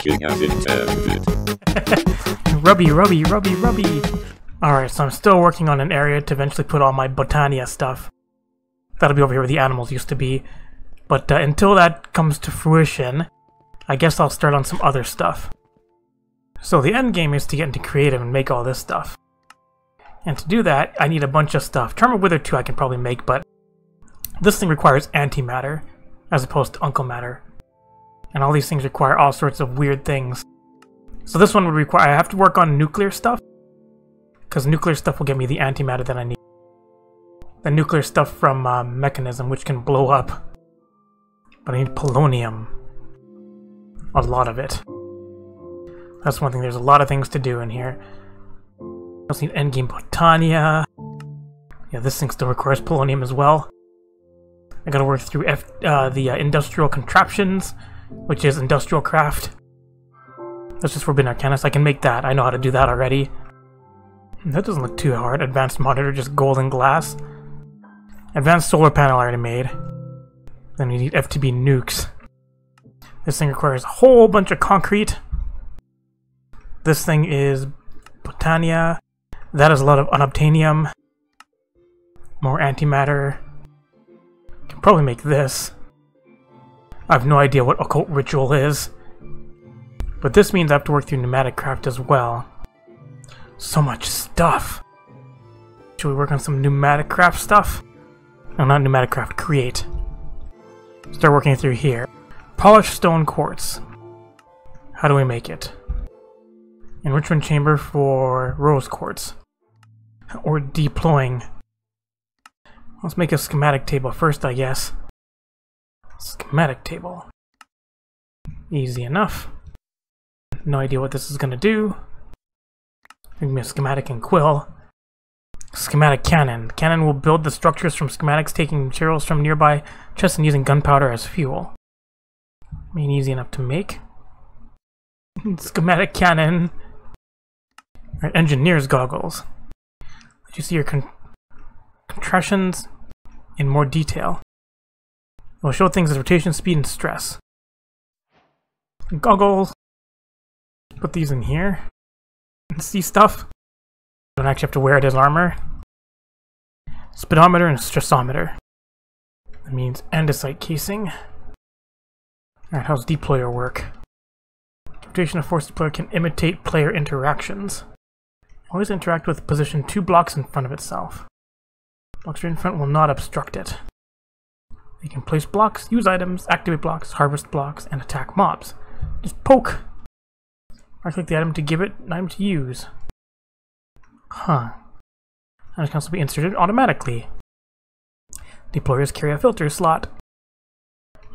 Cracking has infected. Rubby. Alright, so I'm still working on an area to eventually put all my Botania stuff. That'll be over here where the animals used to be. But until that comes to fruition, I guess I'll start on some other stuff. So the end game is to get into creative and make all this stuff. And to do that, I need a bunch of stuff. Charm of Wither 2 I can probably make, but this thing requires antimatter, as opposed to uncle matter. And all these things require all sorts of weird things. So this one would require... I have to work on nuclear stuff, because nuclear stuff will get me the antimatter that I need. The nuclear stuff from Mechanism, which can blow up. But I need polonium. A lot of it. That's one thing, there's a lot of things to do in here. I also need endgame Botania. Yeah, this thing still requires polonium as well. I gotta work through the industrial contraptions, which is Industrial Craft. That's just Forbidden Arcanist, I can make that, I know how to do that already. That doesn't look too hard. Advanced monitor, just gold and glass. Advanced solar panel I already made. Then we need FTB nukes. This thing requires a whole bunch of concrete. This thing is Botania. That is a lot of unobtainium. More antimatter. Can probably make this. I have no idea what occult ritual is. But this means I have to work through Pneumatic Craft as well. So much stuff! Should we work on some Pneumatic Craft stuff? No, not Pneumatic Craft, Create. Start working through here. Polished stone quartz. How do we make it? Enrichment Chamber for Rose Quartz. Or deploying. Let's make a schematic table first, I guess. Schematic table. Easy enough. No idea what this is gonna do. Give me a schematic and quill. Schematic cannon. Cannon will build the structures from schematics, taking materials from nearby chests and using gunpowder as fuel. I mean, easy enough to make. Schematic cannon. Alright, engineer's goggles. Did you see your contractions in more detail? It will show things as rotation, speed, and stress. Goggles. Put these in here. See stuff. Don't actually have to wear it as armor. Speedometer and stressometer. That means andesite casing. Alright, how's deployer work? Computation of force deployer can imitate player interactions. Always interact with position 2 blocks in front of itself. Blocks in front will not obstruct it. They can place blocks, use items, activate blocks, harvest blocks, and attack mobs. Just poke! I click the item to give it an item to use. Huh. Items can also be inserted automatically. Deployers carry a filter slot.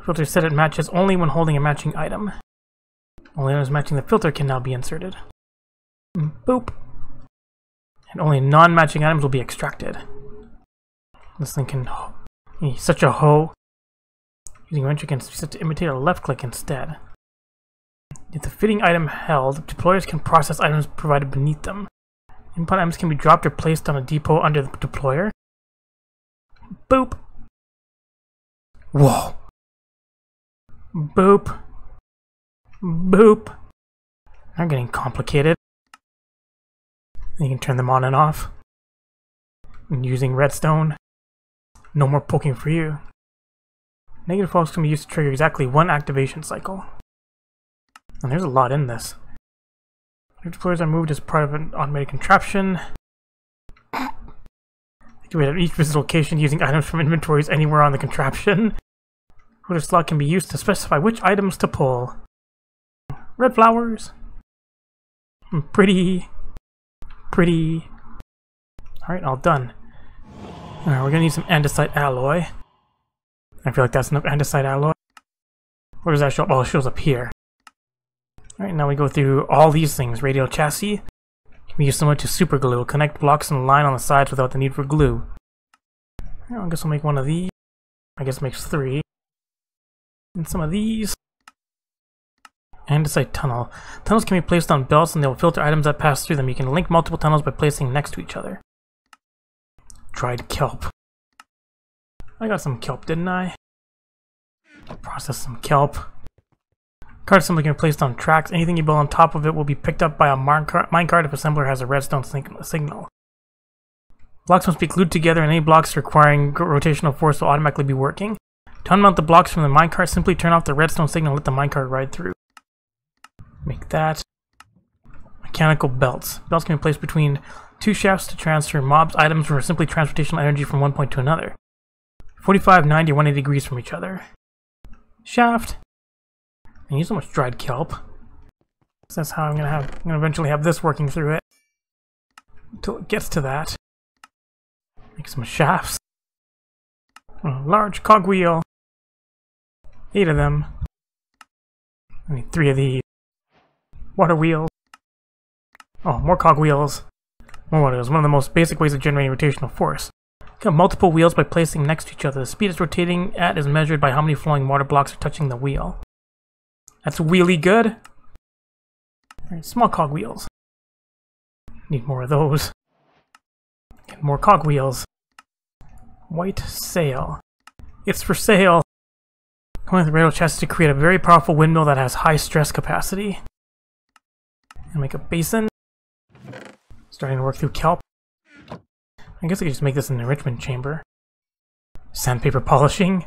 Filter set it matches only when holding a matching item. Only items matching the filter can now be inserted. Boop. And only non-matching items will be extracted. This thing can... Oh, such a hoe. Using a wrench, you can set to imitate a left click instead. If the fitting item held, deployers can process items provided beneath them. Input items can be dropped or placed on a depot under the deployer. Boop. Whoa. Boop. Boop. They're getting complicated. You can turn them on and off. And using redstone. No more poking for you. Negative blocks can be used to trigger exactly one activation cycle. And there's a lot in this. Deployers are moved as part of an automated contraption. Activate at each visit location using items from inventories anywhere on the contraption. Footer slot can be used to specify which items to pull. Red flowers. Pretty. Pretty. Alright, all done. Alright, we're gonna need some andesite alloy. I feel like that's enough andesite alloy. Where does that show up? Oh, it shows up here. Alright, now we go through all these things. Radial chassis can be used similar to super glue. Connect blocks and line on the sides without the need for glue. I guess we'll make one of these. I guess it makes 3. And some of these. Andesite tunnel. Tunnels can be placed on belts and they will filter items that pass through them. You can link multiple tunnels by placing next to each other. Dried kelp. I got some kelp, didn't I? Process some kelp. Cardstones can be placed on tracks. Anything you build on top of it will be picked up by a minecart if assembler has a redstone signal. Blocks must be glued together, and any blocks requiring rotational force will automatically be working. To unmount the blocks from the minecart, simply turn off the redstone signal and let the minecart ride through. Make that. Mechanical belts. Belts can be placed between two shafts to transfer mobs, items, or simply transportational energy from one point to another. 45, 90, or 180 degrees from each other. Shaft. I use so much dried kelp. So that's how I'm gonna eventually have this working through it. Until it gets to that. Make some shafts. A large cogwheel. 8 of them. I need 3 of these. Water wheels. Oh, more cogwheels. More water wheels. One of the most basic ways of generating rotational force. You have multiple wheels by placing next to each other. The speed it's rotating at is measured by how many flowing water blocks are touching the wheel. That's really good. Alright, small cogwheels. Need more of those. Get more cogwheels. White sail. It's for sale. One of the rail chests to create a very powerful windmill that has high stress capacity. And make a basin. Starting to work through kelp. I guess I could just make this an enrichment chamber. Sandpaper polishing.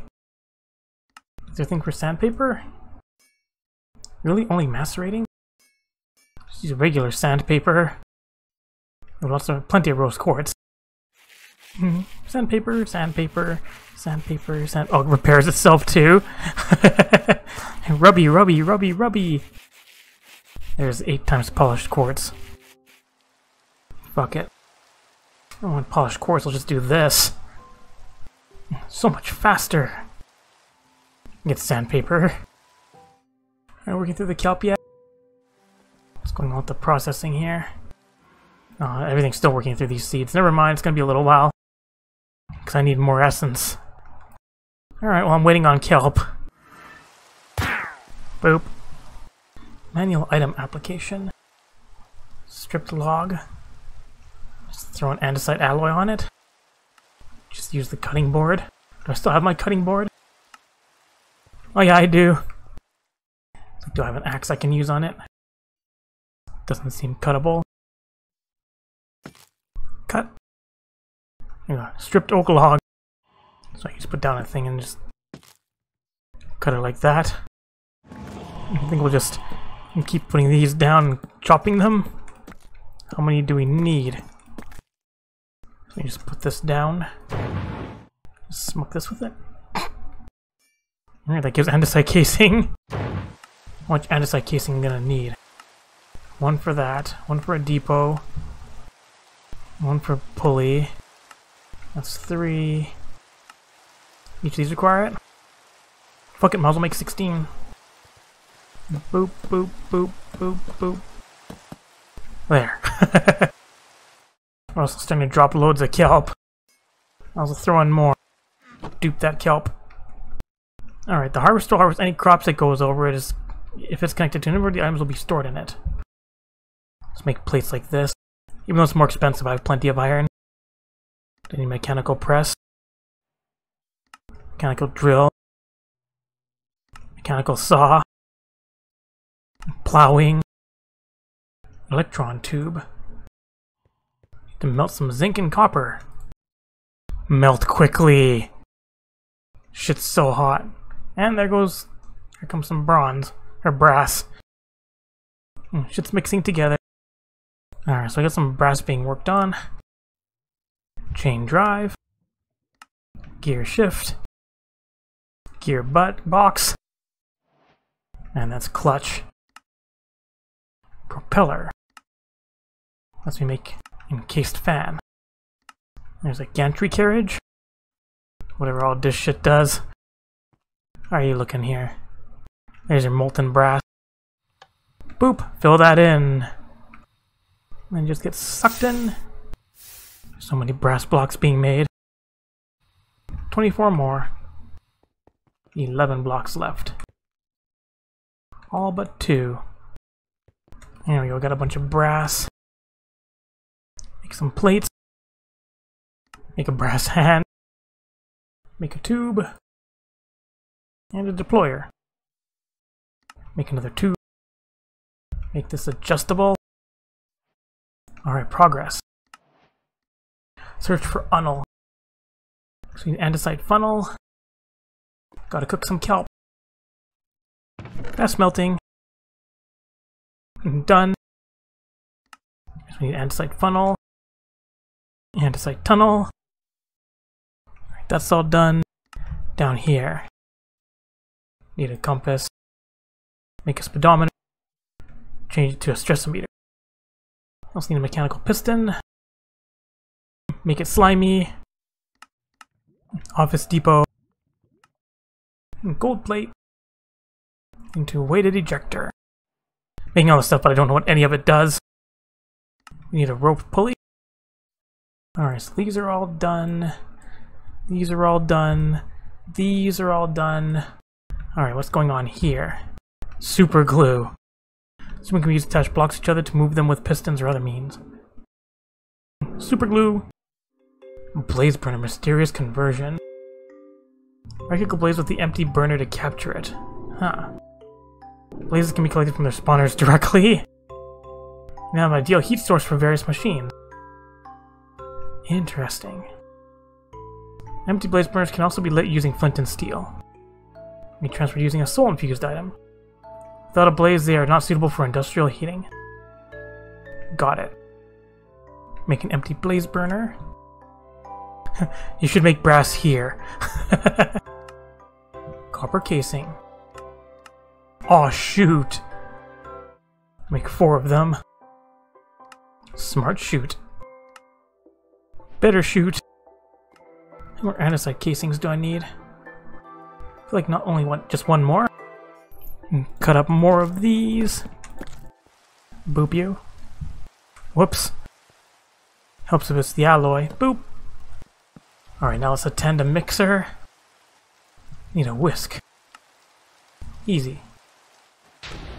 Is there a thing for sandpaper? Really? Only macerating? Just use regular sandpaper. There's lots of plenty of rose quartz. Sandpaper, sandpaper, sandpaper, sand. Oh, it repairs itself too. Rubby, rubby, rubby, rubby. There's 8 times polished quartz. Fuck it. I don't want polished quartz. I'll just do this. So much faster. Get sandpaper. Alright, working through the kelp yet? What's going on with the processing here? Oh, everything's still working through these seeds. Never mind, it's gonna be a little while. Because I need more essence. Alright, well I'm waiting on kelp. Boop. Manual item application. Stripped log. Just throw an andesite alloy on it. Just use the cutting board. Do I still have my cutting board? Oh yeah, I do. Do I have an axe I can use on it? Doesn't seem cuttable. Cut. Stripped oak log. So I just put down a thing and just cut it like that. I think we'll just keep putting these down and chopping them. How many do we need? Let me just put this down. Smoke this with it. Alright, that gives andesite casing. How much andesite casing I'm gonna need? 1 for that, 1 for a depot, 1 for pulley. That's 3. Each of these require it? Fuck it, might as well make 16. Boop, boop, boop, boop, boop. There. We're also starting to drop loads of kelp. I'll also throw in more. Dupe that kelp. Alright, the harvester will harvest any crops that goes over it. Is if it's connected to an inventory, the items will be stored in it. Let's make plates like this. Even though it's more expensive, I have plenty of iron. Any mechanical press. Mechanical drill. Mechanical saw. Plowing. Electron tube. Need to melt some zinc and copper. Melt quickly! Shit's so hot. And there goes... Here comes some bronze. Or brass. Shit's mixing together. Alright, so I got some brass being worked on. Chain drive. Gear shift. Gear butt box. And that's clutch. Propeller. Let's make encased fan. There's a gantry carriage. Whatever all this shit does. How are you looking here? There's your molten brass. Boop! Fill that in. And just get sucked in. So many brass blocks being made. 24 more. 11 blocks left. All but 2. There we go, got a bunch of brass. Make some plates. Make a brass hand. Make a tube. And a deployer. Make another two. Make this adjustable. Alright, progress. Search for unnel. So we need andesite funnel. Gotta cook some kelp. That's melting. Done. So we need andesite funnel. Andesite tunnel. Alright, that's all done. Down here. Need a compass. Make a speedometer. Change it to a stressometer. Also need a mechanical piston. Make it slimy. Office depot. And gold plate. Into a weighted ejector. Making all this stuff, but I don't know what any of it does. We need a rope pulley. Alright, so these are all done. These are all done. These are all done. Alright, what's going on here? Super glue. So we can use to attach blocks to each other to move them with pistons or other means. Super glue. Blaze burner, mysterious conversion. Rectangle blaze with the empty burner to capture it. Huh. Blazes can be collected from their spawners directly. Now have an ideal heat source for various machines. Interesting. Empty blaze burners can also be lit using flint and steel. They transferred using a soul-infused item. Without a blaze, they are not suitable for industrial heating. Got it. Make an empty blaze burner. You should make brass here. Copper casing. Aw, shoot! Make 4 of them. Smart shoot. Better shoot. How more andesite casings do I need? I feel like not only one, just one more. Cut up more of these. Boop you. Whoops. Helps if it's the alloy. Boop. Alright, now let's attend a mixer. Need a whisk. Easy.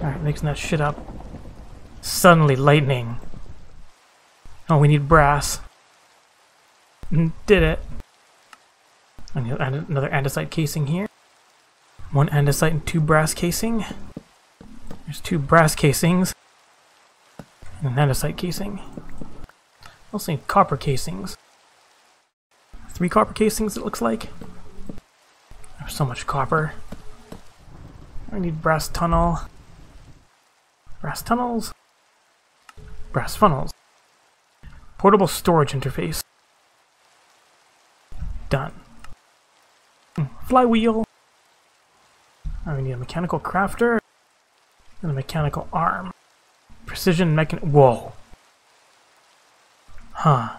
Alright, mixing that shit up. Suddenly, lightning. Oh, we need brass. Did it. I need another andesite casing here. 1 andesite and 2 brass casing. There's 2 brass casings. And an andesite casing. Also need copper casings. 3 copper casings, it looks like. There's so much copper. I need brass tunnel. Brass tunnels. Brass funnels. Portable storage interface. Done. Flywheel. I need a mechanical crafter. And a mechanical arm. Precision mechanism. Whoa. Huh.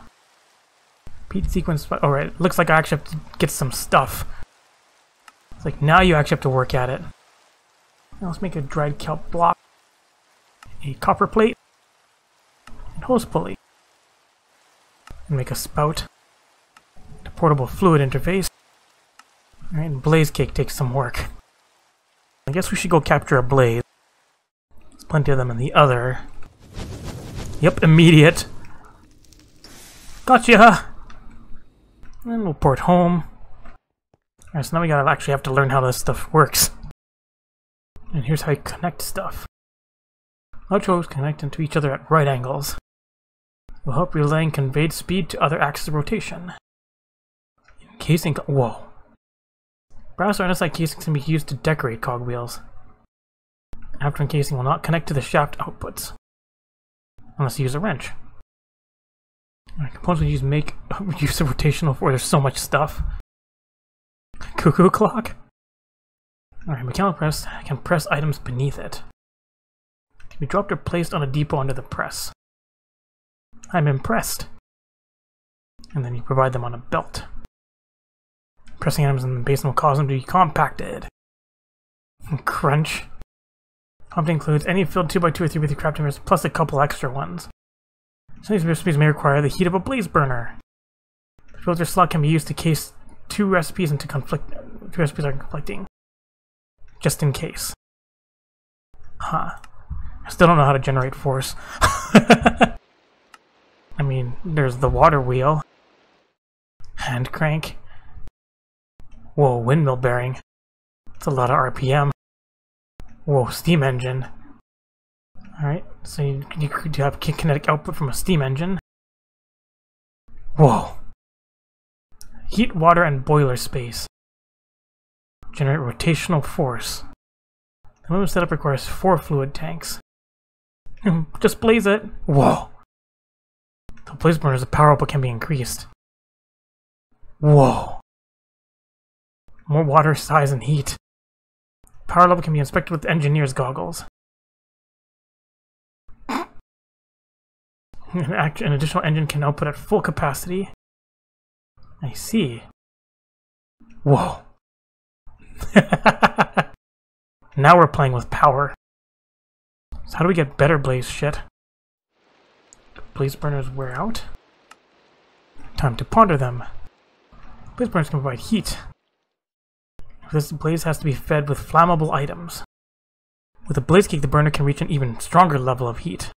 Repeat sequence. Alright, it looks like I actually have to get some stuff. It's like now you actually have to work at it. Now let's make a dried kelp block. A copper plate, and hose pulley, and make a spout, and a portable fluid interface. All right, blaze cake takes some work. I guess we should go capture a blaze. There's plenty of them in the other. Yep, immediate. Gotcha. And we'll port home. All right, so now we gotta actually have to learn how this stuff works. And here's how you connect stuff. Electrodes connect into each other at right angles. Will help relaying conveyed speed to other axes of rotation. Casing. Whoa. Brass or andesite casings can be used to decorate cogwheels. After encasing will not connect to the shaft outputs. Unless you use a wrench. Components we use make use of rotational there's so much stuff. Cuckoo clock. Alright, mechanical press can press items beneath it. We dropped or placed on a depot under the press. I'm impressed. And then you provide them on a belt. Pressing items in the basin will cause them to be compacted. Crunch. Compacting includes any filled 2x2 or 3x3 crafting mirrors, plus a couple extra ones. Some of these recipes may require the heat of a blaze burner. The filter slot can be used to case 2 recipes into conflict. 2 recipes are conflicting. Just in case. Huh. Still don't know how to generate force. I mean, there's the water wheel. Hand crank. Whoa, windmill bearing. That's a lot of RPM. Whoa, steam engine. Alright, so you could have kinetic output from a steam engine. Whoa. Heat, water, and boiler space. Generate rotational force. The minimum setup requires 4 fluid tanks. Just blaze it. Whoa. The blaze burner's power output can be increased. Whoa. More water, size, and heat. Power level can be inspected with engineer's goggles. An additional engine can output at full capacity. I see. Whoa. Now we're playing with power. So how do we get better blaze shit? Blaze burners wear out. Time to ponder them. Blaze burners can provide heat. This blaze has to be fed with flammable items. With a blaze cake, the burner can reach an even stronger level of heat.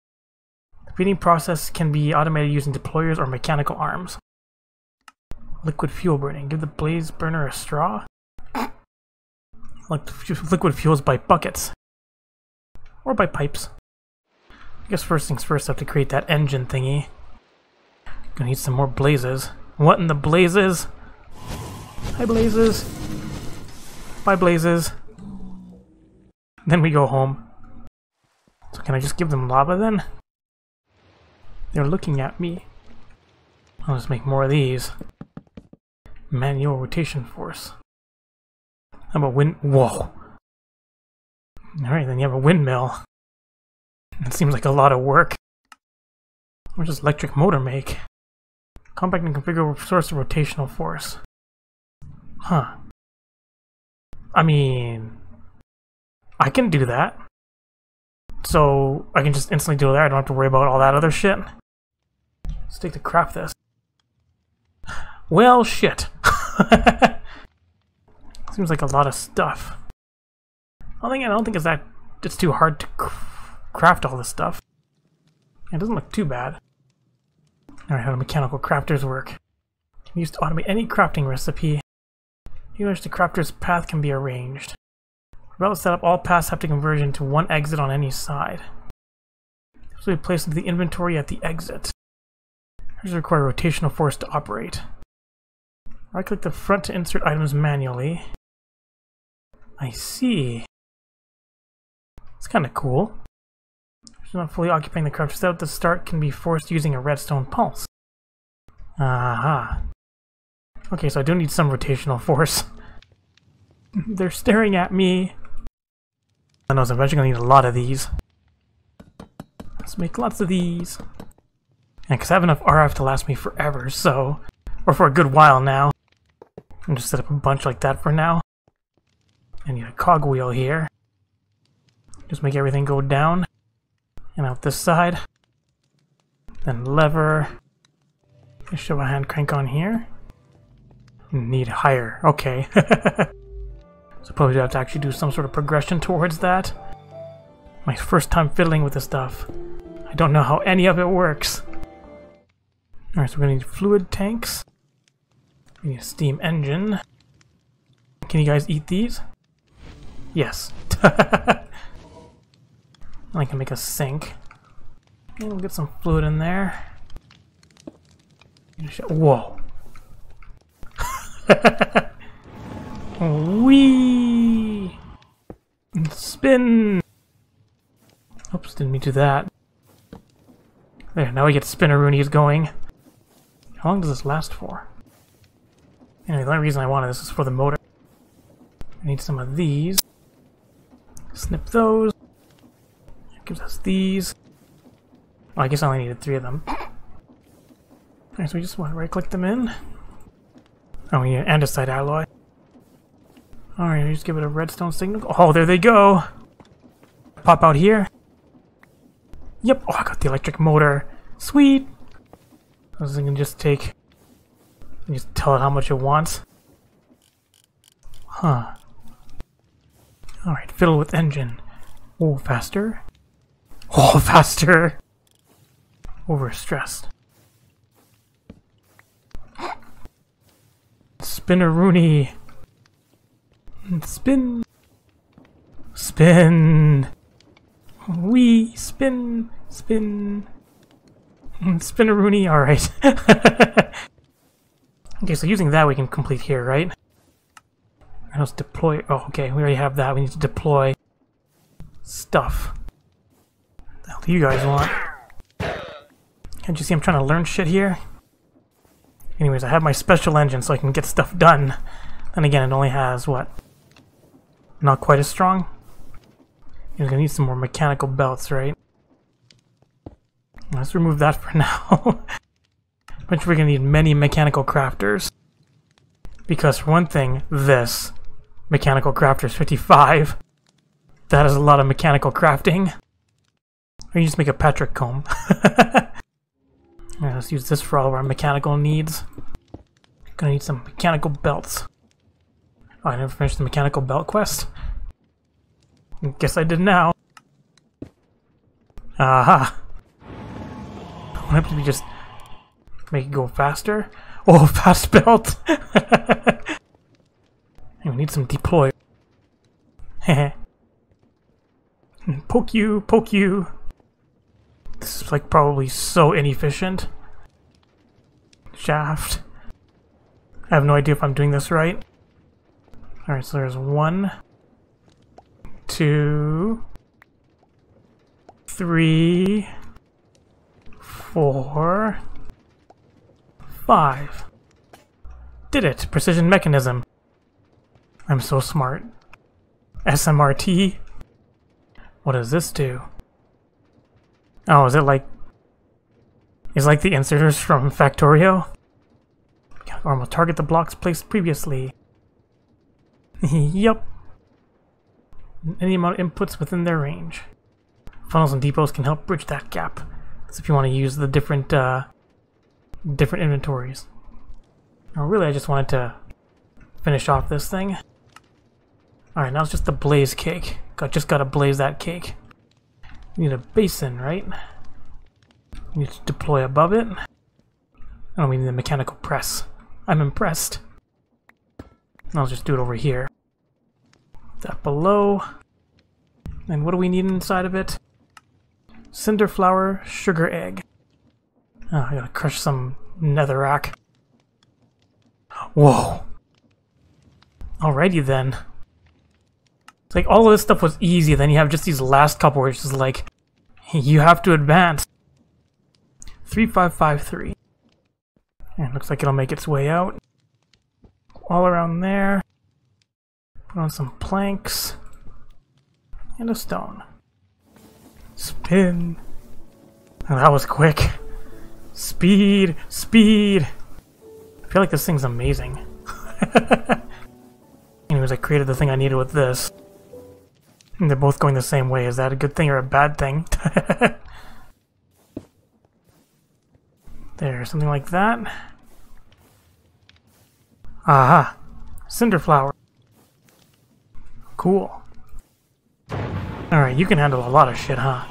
The feeding process can be automated using deployers or mechanical arms. Liquid fuel burning. Give the blaze burner a straw. Like liquid fuels by buckets. Or by pipes. I guess first things first, I have to create that engine thingy. Gonna need some more blazes. What in the blazes? Hi blazes. Bye blazes. Then we go home. So can I just give them lava then? They're looking at me. I'll just make more of these. Manual rotation force. How about wind? Whoa! Alright, then you have a windmill. That seems like a lot of work. What does electric motor make? Compact and configure source of rotational force. Huh. I mean, I can do that. So I can just instantly do that. I don't have to worry about all that other shit. Let's take the craft this. Well, shit. Seems like a lot of stuff. I don't think it's that it's too hard to craft all this stuff. It doesn't look too bad. Alright, how do mechanical crafters work? Can be used to automate any crafting recipe. You wish the crafter's path can be arranged. About the setup, all paths have to converge into one exit on any side. This will be placed into the inventory at the exit. These require rotational force to operate. Right-click the front to insert items manually. I see. It's kind of cool. It's not fully occupying the crafter's setup. The start can be forced using a redstone pulse. Aha. Okay, so I do need some rotational force. They're staring at me. I know, so I'm eventually going to need a lot of these. Let's make lots of these. And because I have enough RF to last me forever, so... Or for a good while now. I'm just set up a bunch like that for now. I need a cogwheel here. Just make everything go down. And out this side. Then lever. Just shove a hand crank on here. Need higher. Okay. So probably have to actually do some sort of progression towards that. My first time fiddling with this stuff. I don't know how any of it works. Alright, so we're gonna need fluid tanks. We need a steam engine. Can you guys eat these? Yes. I can make a sink. And we'll get some fluid in there. Whoa. Whee! Spin! Oops, didn't mean to do that. There, now we get spinneroonies going. How long does this last for? Anyway, the only reason I wanted this is for the motor. I need some of these. Snip those. It gives us these. Oh, I guess I only needed 3 of them. Alright, so we just want to right-click them in. Oh, we need an andesite alloy. Alright, just give it a redstone signal. Oh, there they go! Pop out here. Yep, oh, I got the electric motor. Sweet! I was gonna just take... and just tell it how much it wants. Huh. Alright, fiddle with engine. Oh, faster. Oh, faster! Overstressed. Spinneroony! Spin! Spin. Wee. Spin. Spin. Spinaroonie. Alright. Okay, so using that we can complete here, right? Let's deploy. Oh, okay. We already have that. We need to deploy stuff. What the hell do you guys want? Can't you see I'm trying to learn shit here? Anyways, I have my special engine so I can get stuff done. And again, it only has, what? Not quite as strong? You're gonna need some more mechanical belts, right? Let's remove that for now. Which we're gonna need many mechanical crafters. Because for one thing, this mechanical crafter is 55. That is a lot of mechanical crafting. Or you just make a Patrick comb. Yeah, let's use this for all of our mechanical needs. Gonna need some mechanical belts. Oh, I never finished the mechanical belt quest. Guess I did now. Aha! I hope we just make it go faster. Oh, fast belt! We need some deployer. Heh. Poke you, poke you. This is like probably so inefficient. Shaft. I have no idea if I'm doing this right. Alright, so there's 1, 2, 3, 4, 5. Did it! Precision mechanism. I'm so smart. SMRT. What does this do? Oh, is it like... Is like the inserters from Factorio? Arm will target the blocks placed previously. Yup. Any amount of inputs within their range. Funnels and depots can help bridge that gap. That's if you want to use the different inventories. Oh, really, I just wanted to finish off this thing. Alright, now it's just the blaze cake. Just gotta blaze that cake. You need a basin, right? You need to deploy above it. I don't mean the mechanical press. I'm impressed. I'll just do it over here. That below. And what do we need inside of it? Cinder flower, sugar egg. Oh, I gotta crush some netherrack. Whoa! Alrighty then. It's like all of this stuff was easy, then you have just these last couple where it's just like, you have to advance. 3553. And looks like it'll make its way out. All around there. Put on some planks. And a stone. Spin. Oh, that was quick. Speed! Speed! I feel like this thing's amazing. Anyways, I created the thing I needed with this. And they're both going the same way. Is that a good thing or a bad thing? There, something like that. Aha! Cinder flower. Cool. Alright, you can handle a lot of shit, huh?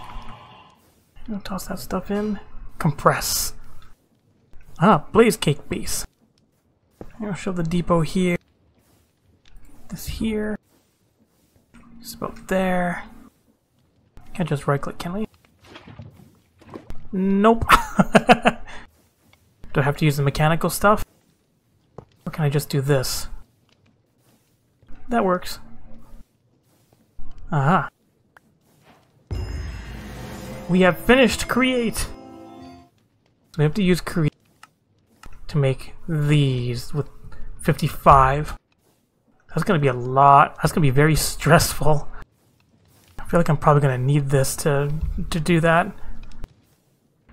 I'll toss that stuff in. Compress. Ah, blaze cake base. I'll shove the depot here. This here. Just about there. Can't just right click, can we? Nope. Do I have to use the mechanical stuff? Or can I just do this? That works. Aha. We have finished Create! We have to use Create to make these with 55. That's gonna be a lot. That's gonna be very stressful. I feel like I'm probably gonna need this to do that.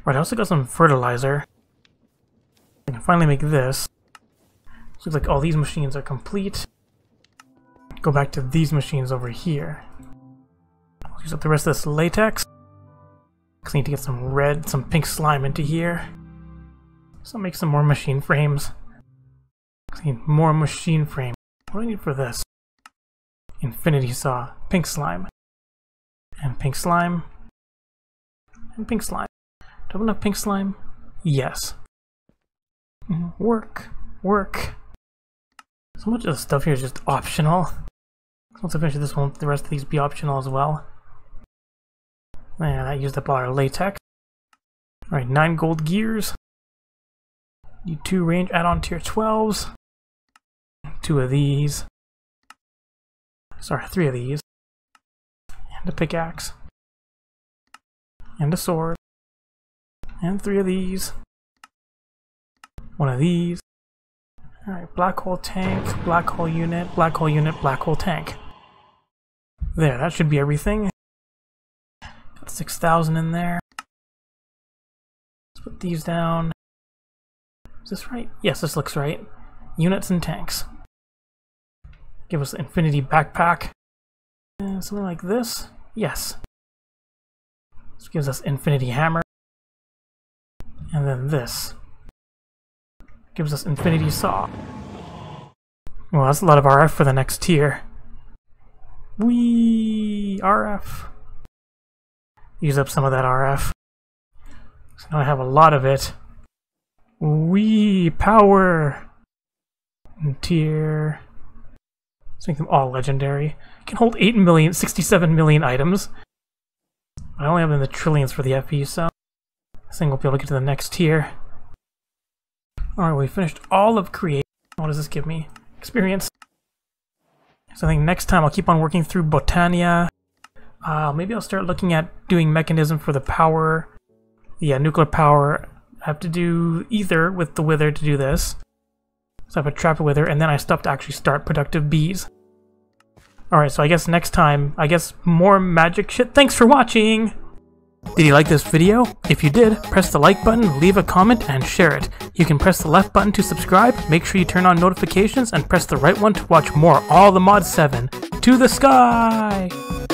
Right, I also got some fertilizer. I can finally make this. Looks like all these machines are complete. Go back to these machines over here. I'll use up the rest of this latex. I need to get some red, some pink slime into here. So I'll make some more machine frames. I need more machine frame. What do I need for this? Infinity Saw, pink slime. And pink slime. And pink slime. Do I have pink slime? Yes. Work. Work. So much of the stuff here is just optional. Once I finish this one, the rest of these will be optional as well. And I used up all our latex. Alright, 9 gold gears. Need 2 range add-on tier 12s. 2 of these. Sorry, 3 of these. And a pickaxe. And a sword. And 3 of these. 1 of these. Alright, black hole tank, black hole unit, black hole unit, black hole tank. There, that should be everything. Got 6,000 in there. Let's put these down. Is this right? Yes, this looks right. Units and tanks. Give us the infinity backpack. Something like this. Yes. This gives us infinity hammer. And then this. Gives us Infinity Saw. Well, that's a lot of RF for the next tier. Whee! RF. Use up some of that RF. So now I have a lot of it. Whee! Power! And tier... Let's make them all legendary. I can hold 8 million, 67 million items. I only have in the trillions for the FP, so... I think we'll be able to get to the next tier. Alright, we finished all of Create. What does this give me? Experience. So I think next time I'll keep on working through Botania. Maybe I'll start looking at doing mechanism for the power. Yeah, nuclear power. I have to do ether with the wither to do this. So I have a trap wither, and then I stop to actually start productive bees. Alright, so I guess next time, more magic shit. Thanks for watching! Did you like this video? If you did, press the like button, leave a comment, and share it. You can press the left button to subscribe, make sure you turn on notifications, and press the right one to watch more All the Mod 7. To the sky!